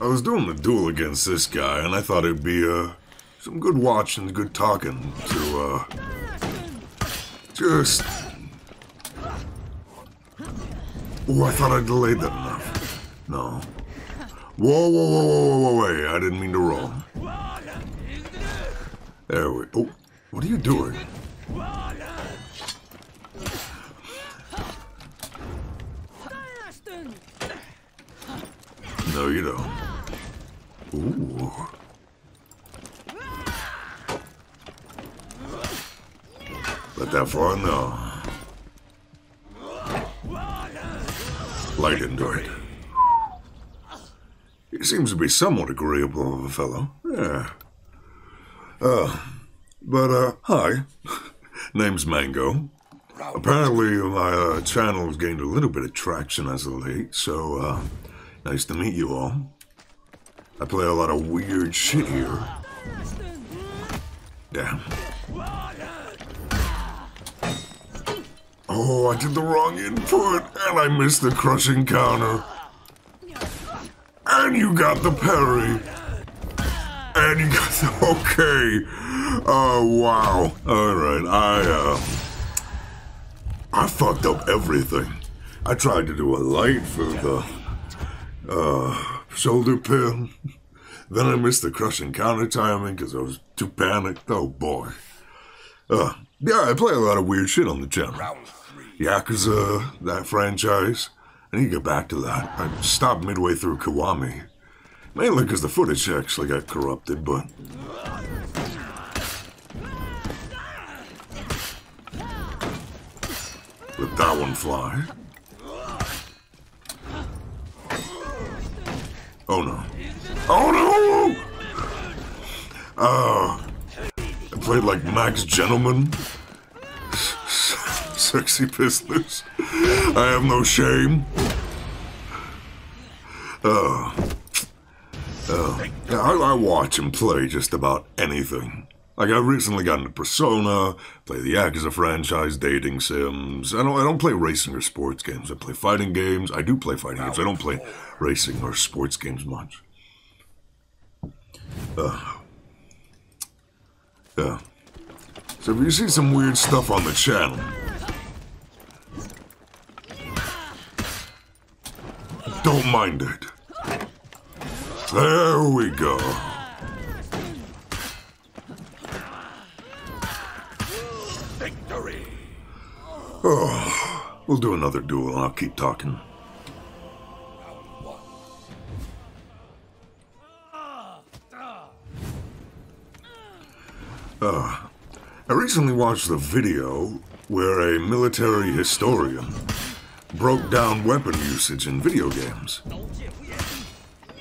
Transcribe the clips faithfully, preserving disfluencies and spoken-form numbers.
I was doing the duel against this guy, and I thought it'd be, uh, some good watch and good talking to, uh, just... Ooh, I thought I delayed that enough. No. Whoa, whoa, whoa, whoa, whoa, whoa, wait, I didn't mean to roll. There we... Oh, what are you doing? No, you don't. Ooh. Let that far no. Light into it. He seems to be somewhat agreeable of a fellow. Yeah. Uh, but, uh, hi. Name's Mango. Apparently my uh, channel's gained a little bit of traction as of late, so, uh... nice to meet you all. I play a lot of weird shit here. Damn. Oh, I did the wrong input, and I missed the crushing counter. And you got the parry. And you got the... Okay. Oh, uh, wow. Alright, I, uh... I fucked up everything. I tried to do a light for the... Uh, shoulder pin. Then I missed the crushing counter timing because I was too panicked. Oh boy. Uh, yeah, I play a lot of weird shit on the channel. Yakuza, that franchise. I need to get back to that. I stopped midway through Kiwami. Mainly because the footage actually got corrupted, but... Let that one fly. Oh no. Oh no! Uh, I played like Max Gentleman. Sexy Pistols. I have no shame. Uh, uh, yeah, I, I watch and play just about anything. Like I recently got into Persona, play the Yakuza franchise, dating sims. I don't I don't play racing or sports games. I play fighting games. I do play fighting games. I don't play racing or sports games much. Uh, yeah. So if you see some weird stuff on the channel, don't mind it. There we go. Oh, we'll do another duel and I'll keep talking. Uh, I recently watched a video where a military historian broke down weapon usage in video games. It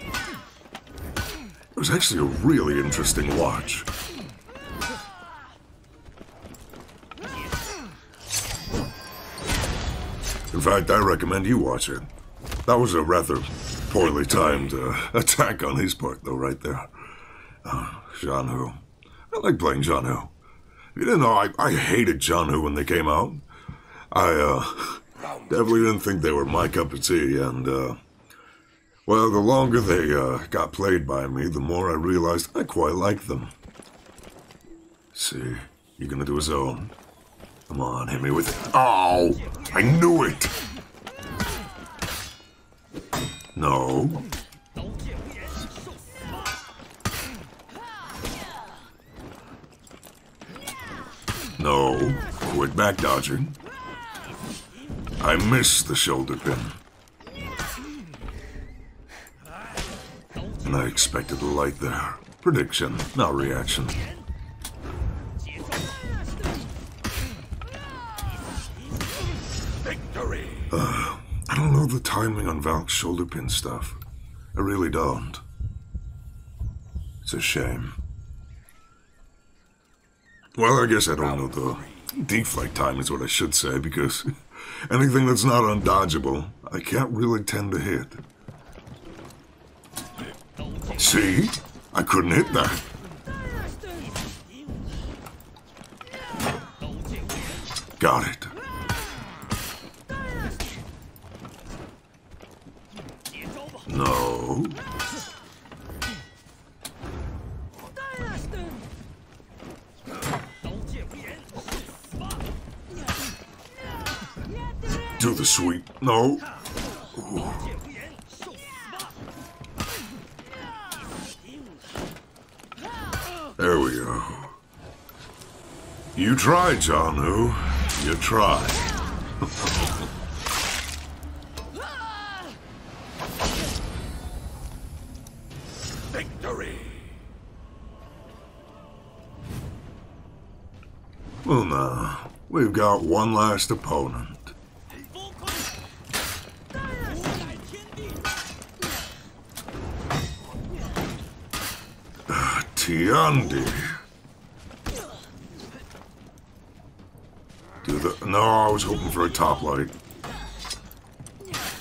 was actually a really interesting watch. In fact, I recommend you watch it. That was a rather poorly timed uh, attack on his part, though, right there. Uh, Zhanhu. I like playing Zhanhu. You didn't know, I, I hated Zhanhu when they came out. I uh, definitely didn't think they were my cup of tea, and, uh, well, the longer they uh, got played by me, the more I realized I quite liked them. Let's see, you're gonna do a zone. Come on, hit me with it. Oh, I knew it. No. No. Quit back dodging. I missed the shoulder pin. And I expected the light there. Prediction, not reaction. Uh, I don't know the timing on Valk's shoulder pin stuff. I really don't. It's a shame. Well, I guess I don't know the deflect time is what I should say, because anything that's not undodgeable, I can't really tend to hit. See? I couldn't hit that. Got it. No. do the sweep. No. Ooh. There we go. You tried, Zhanhu. You tried. Victory. Well, now, we've got one last opponent. Tiandi. Do the... No, I was hoping for a top light.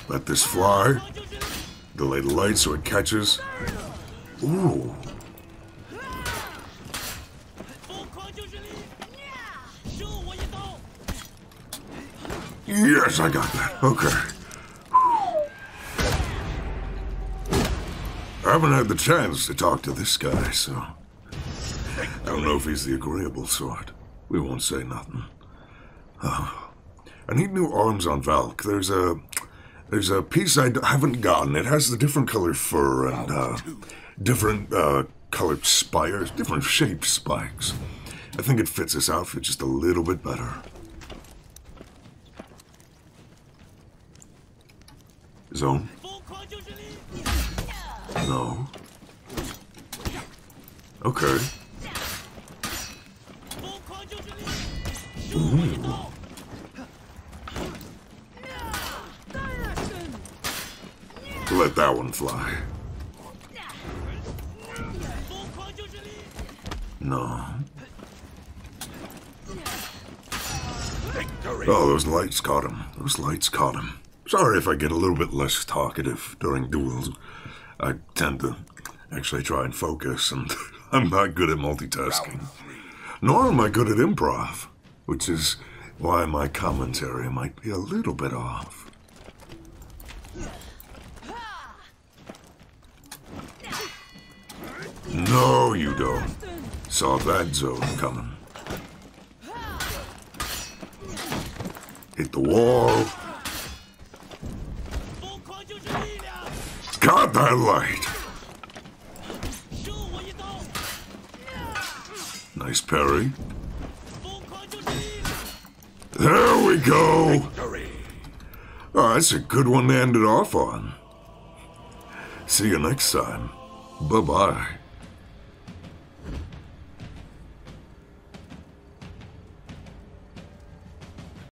Let this fly. Delay the light so it catches. Ooh. Yes, I got that. Okay. I haven't had the chance to talk to this guy, so... I don't know if he's the agreeable sort. We won't say nothing. Oh. I need new arms on Valk. There's a... There's a piece I d haven't gotten. It has the different color fur and, uh... different, uh, colored spires. Different shaped spikes. I think it fits this outfit just a little bit better. Zone. No. Okay. Ooh. Let that one fly. No. Oh, those lights caught him. Those lights caught him. Sorry if I get a little bit less talkative during duels. I tend to actually try and focus, and I'm not good at multitasking. Nor am I good at improv, which is why my commentary might be a little bit off. No, you don't. Saw that zone coming. Hit the wall. Got that light. Nice parry. There we go. Oh, that's a good one to end it off on. See you next time. Bye-bye.